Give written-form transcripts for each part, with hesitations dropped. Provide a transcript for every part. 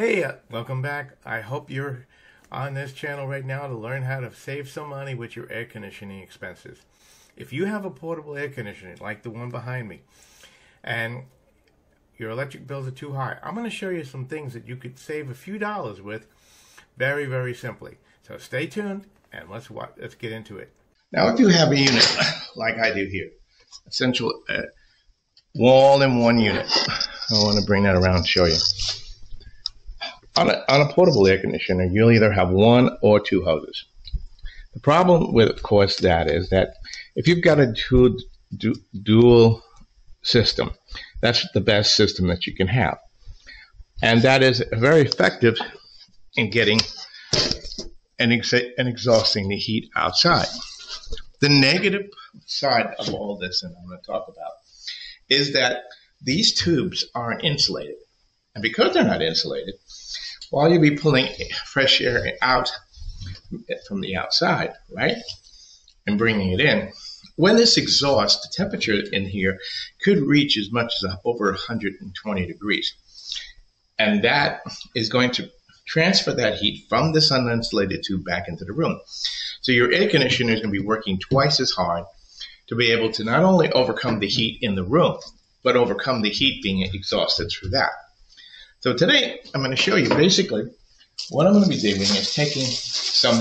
Hey, welcome back. I hope you're on this channel right now to learn how to save some money with your air conditioning expenses. If you have a portable air conditioner like the one behind me and your electric bills are too high, I'm going to show you some things that you could save a few dollars with very, very simply. So stay tuned and let's get into it. Now, if you have a unit like I do here, essential all in one unit, I want to bring that around and show you. On a portable air conditioner, you'll either have one or two hoses. The problem with, of course, that is that if you've got a dual system, that's the best system that you can have. And that is very effective in getting and exhausting the heat outside. The negative side of all this, and I'm going to talk about, is that these tubes aren't insulated. And because they're not insulated, while you'll be pulling fresh air out from the outside, right, and bringing it in, when this exhausts, the temperature in here could reach as much as over 120 degrees. And that is going to transfer that heat from this uninsulated tube back into the room. So your air conditioner is going to be working twice as hard to be able to not only overcome the heat in the room, but overcome the heat being exhausted through that. So today, I'm going to show you basically what I'm going to be doing is taking some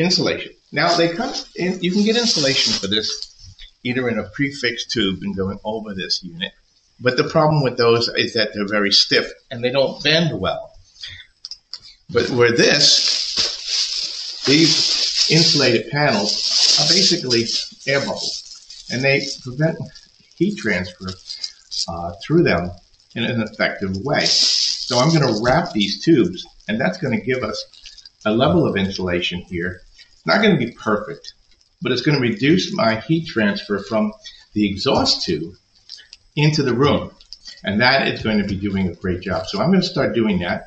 insulation. Now, they come in, you can get insulation for this either in a prefixed tube and going over this unit. But the problem with those is that they're very stiff and they don't bend well. But where these insulated panels are basically air bubbles, and they prevent heat transfer through them in an effective way. So I'm going to wrap these tubes, and that's going to give us a level of insulation here. It's not going to be perfect, but it's going to reduce my heat transfer from the exhaust tube into the room, and that is going to be doing a great job. So I'm going to start doing that,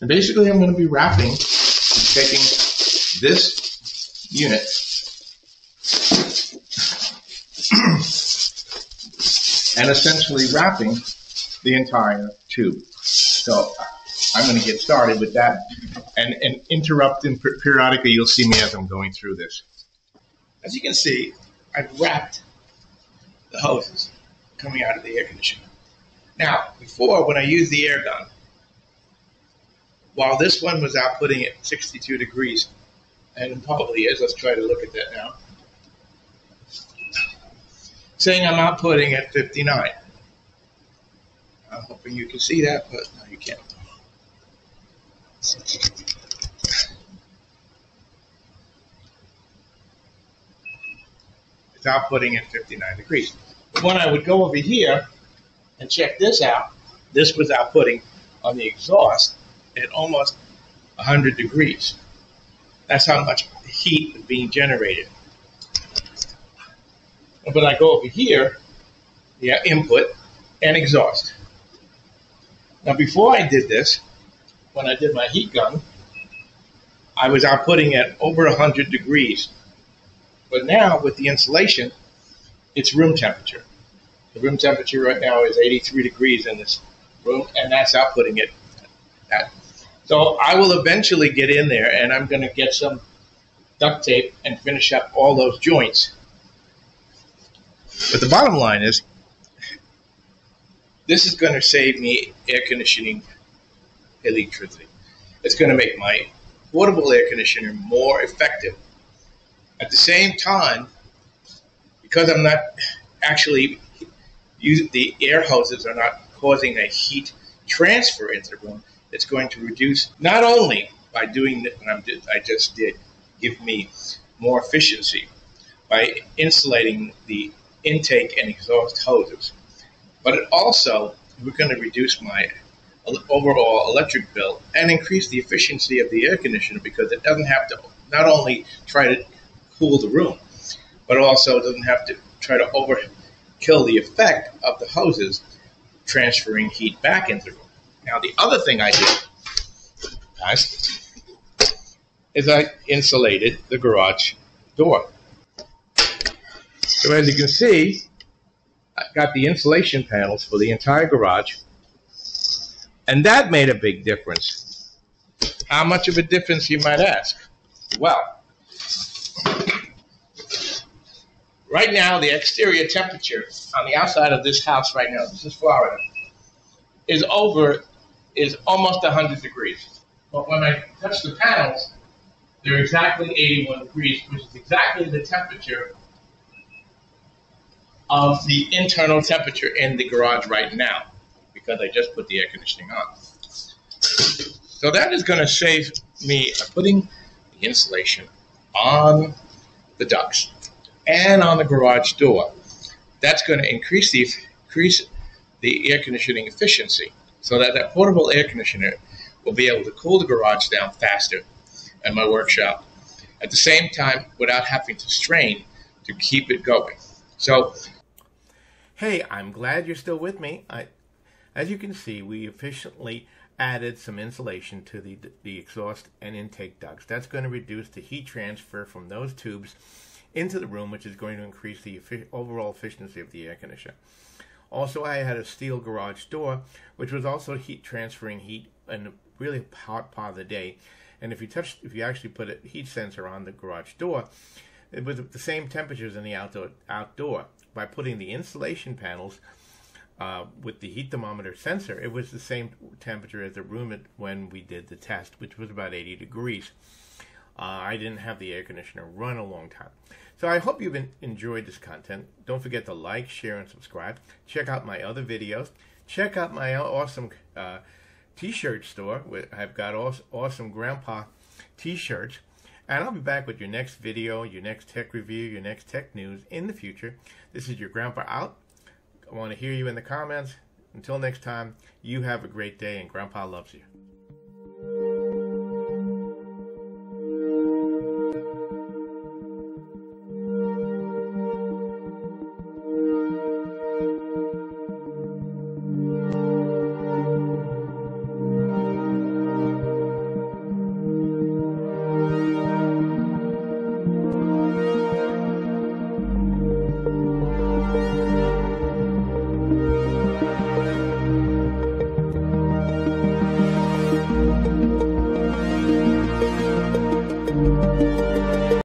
and basically I'm going to be wrapping and taking this unit and essentially wrapping the entire tube. So I'm going to get started with that and interrupt and periodically you'll see me as I'm going through this. As you can see, I've wrapped the hoses coming out of the air conditioner. Now, before, when I used the air gun, while this one was outputting at 62 degrees, and it probably is, let's try to look at that now, saying I'm outputting at 59. I'm hoping you can see that, but no, you can't. It's outputting at 59 degrees. But when I would go over here and check this out, this was outputting on the exhaust at almost 100 degrees. That's how much heat is being generated. But I go over here, yeah, input and exhaust. Now, before I did this, when I did my heat gun, I was outputting at over 100 degrees. But now, with the insulation, it's room temperature. The room temperature right now is 83 degrees in this room, and that's outputting it. So I will eventually get in there, and I'm going to get some duct tape and finish up all those joints. But the bottom line is, this is going to save me air conditioning electricity. It's going to make my portable air conditioner more effective. At the same time, because I'm not actually using the air hoses are not causing a heat transfer into the room, it's going to reduce, not only by doing what I just did, give me more efficiency by insulating the intake and exhaust hoses, but it also, we're going to reduce my overall electric bill and increase the efficiency of the air conditioner because it doesn't have to not only try to cool the room, but also doesn't have to try to overkill the effect of the hoses transferring heat back into the room. Now, the other thing I did, guys, is I insulated the garage door. So as you can see, I've got the insulation panels for the entire garage And that made a big difference. How much of a difference, you might ask? Well, right now the exterior temperature on the outside of this house right now, this is Florida, is almost 100 degrees. But when I touch the panels, they're exactly 81 degrees, which is exactly the temperature of the internal temperature in the garage right now, because I just put the air conditioning on. So that is going to save me putting the insulation on the ducts and on the garage door. That's going to increase the air conditioning efficiency, so that that portable air conditioner will be able to cool the garage down faster and my workshop at the same time without having to strain to keep it going. So, hey, I'm glad you're still with me. As you can see, we efficiently added some insulation to the exhaust and intake ducts. That's going to reduce the heat transfer from those tubes into the room, which is going to increase the overall efficiency of the air conditioner. Also, I had a steel garage door, which was also heat transferring heat in the really hot part of the day. And if you actually put a heat sensor on the garage door, it was the same temperatures in the outdoor. By putting the insulation panels with the heat thermometer sensor, it was the same temperature as the room when we did the test, which was about 80 degrees. I didn't have the air conditioner run a long time. So I hope you've enjoyed this content. Don't forget to like, share, and subscribe. Check out my other videos. Check out my awesome t-shirt store. I've got awesome grandpa t-shirts. And I'll be back with your next video, your next tech review, your next tech news in the future. This is your grandpa out. I want to hear you in the comments. Until next time, you have a great day, and grandpa loves you.